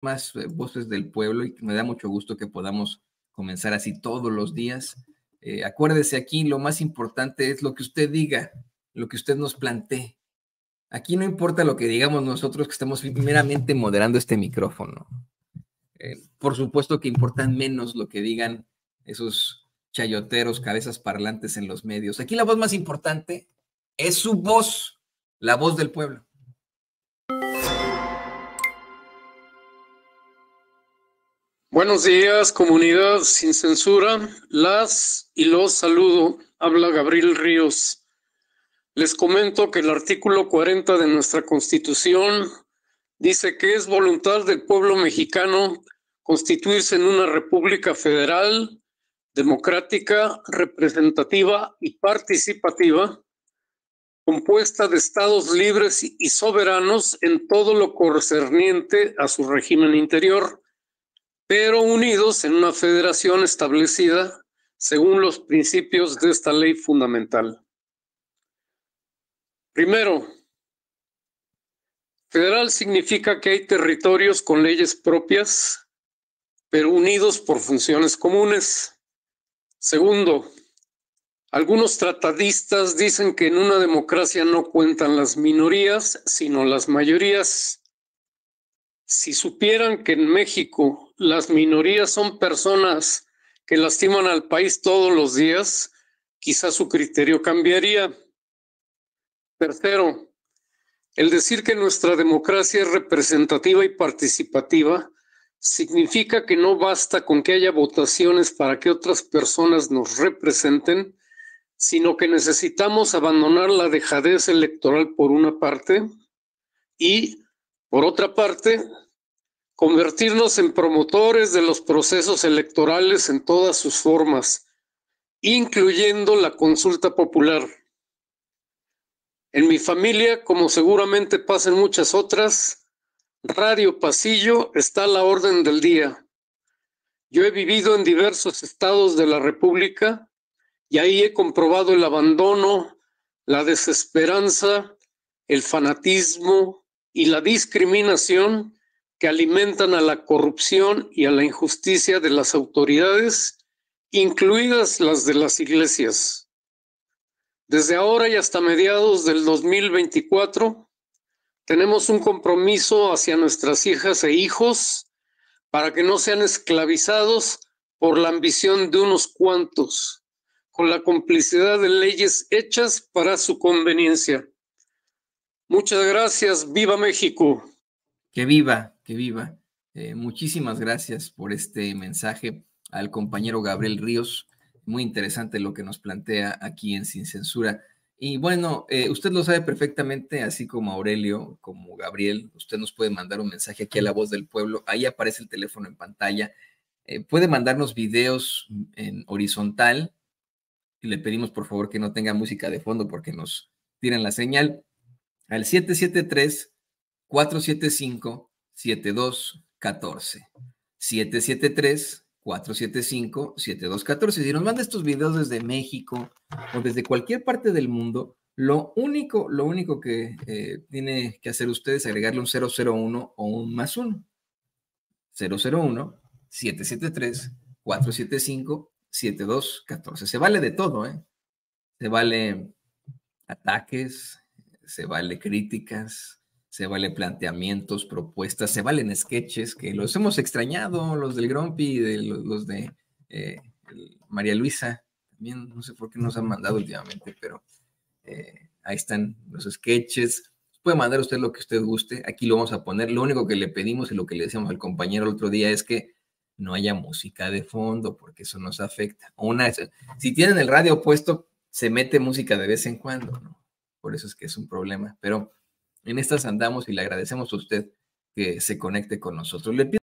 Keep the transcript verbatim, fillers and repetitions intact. más voces del pueblo, y me da mucho gusto que podamos comenzar así todos los días. Eh, acuérdese, aquí lo más importante es lo que usted diga, lo que usted nos plantee. Aquí no importa lo que digamos nosotros que estamos meramente moderando este micrófono. Eh, por supuesto que importan menos lo que digan esos chayoteros, cabezas parlantes en los medios. Aquí la voz más importante es su voz, la voz del pueblo. Buenos días, comunidad sin censura, las y los saludo, habla Gabriel Ríos. Les comento que el artículo cuarenta de nuestra Constitución dice que es voluntad del pueblo mexicano constituirse en una república federal, democrática, representativa y participativa, compuesta de estados libres y soberanos en todo lo concerniente a su régimen interior, pero unidos en una federación establecida según los principios de esta ley fundamental. Primero, federal significa que hay territorios con leyes propias, pero unidos por funciones comunes. Segundo, algunos tratadistas dicen que en una democracia no cuentan las minorías, sino las mayorías. Si supieran que en México las minorías son personas que lastiman al país todos los días, quizás su criterio cambiaría. Tercero, el decir que nuestra democracia es representativa y participativa significa que no basta con que haya votaciones para que otras personas nos representen, sino que necesitamos abandonar la dejadez electoral por una parte y, por otra parte, convertirnos en promotores de los procesos electorales en todas sus formas, incluyendo la consulta popular. En mi familia, como seguramente pasa en muchas otras, Radio Pasillo está a la orden del día. Yo he vivido en diversos estados de la República y ahí he comprobado el abandono, la desesperanza, el fanatismo y la discriminación que alimentan a la corrupción y a la injusticia de las autoridades, incluidas las de las iglesias. Desde ahora y hasta mediados del dos mil veinticuatro, tenemos un compromiso hacia nuestras hijas e hijos para que no sean esclavizados por la ambición de unos cuantos, con la complicidad de leyes hechas para su conveniencia. Muchas gracias. ¡Viva México! Que viva, que viva. Eh, muchísimas gracias por este mensaje al compañero Gabriel Ríos. Muy interesante lo que nos plantea aquí en Sin Censura. Y bueno, eh, usted lo sabe perfectamente, así como Aurelio, como Gabriel. Usted nos puede mandar un mensaje aquí a La Voz del Pueblo. Ahí aparece el teléfono en pantalla. Eh, puede mandarnos videos en horizontal. Y le pedimos, por favor, que no tenga música de fondo porque nos tiran la señal. Al siete siete tres, cuatro siete cinco, siete dos uno cuatro. siete siete tres, cuatro siete cinco, siete dos uno cuatro. Si nos manda estos videos desde México o desde cualquier parte del mundo, lo único, lo único que eh, tiene que hacer usted es agregarle un cero cero uno o un más uno. cero cero uno, siete siete tres, cuatro siete cinco, siete dos uno cuatro. Se vale de todo, ¿eh? Se vale ataques, se vale críticas, se vale planteamientos, propuestas, se valen sketches que los hemos extrañado, los del Grumpy, de, los de eh, María Luisa, también no sé por qué nos han mandado últimamente, pero eh, ahí están los sketches. Puede mandar usted lo que usted guste, aquí lo vamos a poner. Lo único que le pedimos y lo que le decíamos al compañero el otro día es que no haya música de fondo, porque eso nos afecta. Una, si tienen el radio puesto, se mete música de vez en cuando, ¿no? Por eso es que es un problema, pero en estas andamos y le agradecemos a usted que se conecte con nosotros. Le pido